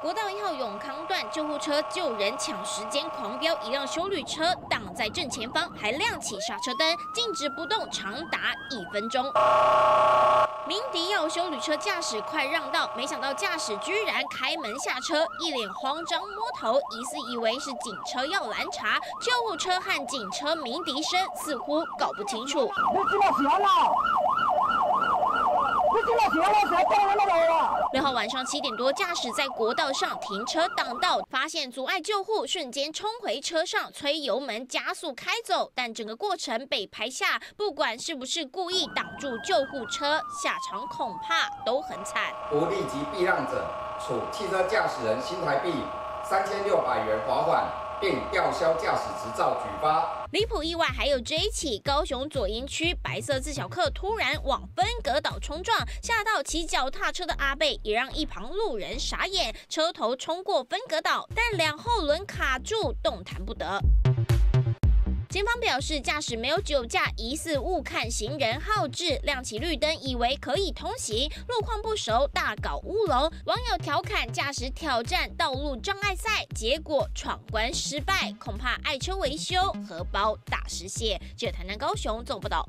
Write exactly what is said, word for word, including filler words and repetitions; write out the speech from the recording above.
国道一号永康段救护车救人抢时间狂飙一辆休旅车，挡在正前方，还亮起刹车灯，静止不动长达一分钟。鸣笛要休旅车驾驶快让道，没想到驾驶居然开门下车，一脸慌张摸头，疑似以为是警车要拦查。救护车和警车鸣笛声似乎搞不清楚。 六号晚上七点多，驾驶在国道上停车挡道，发现阻碍救护，瞬间冲回车上，催油门加速开走，但整个过程被拍下，不管是不是故意挡住救护车，下场恐怕都很惨。不利及避让者，处汽车驾驶人新台币三千六百元罚款。 并吊销驾驶执照，举发。离谱意外还有这一起，高雄左营区白色自小客突然往分隔岛冲撞，吓到骑脚踏车的阿伯，也让一旁路人傻眼。车头冲过分隔岛，但两后轮卡住，动弹不得。 警方表示，驾驶没有酒驾，疑似误看行人号志，亮起绿灯，以为可以通行，路况不熟，大搞乌龙。网友调侃驾驶挑战道路障碍赛，结果闯关失败，恐怕爱车维修荷包大失血。记者台南高雄总报道。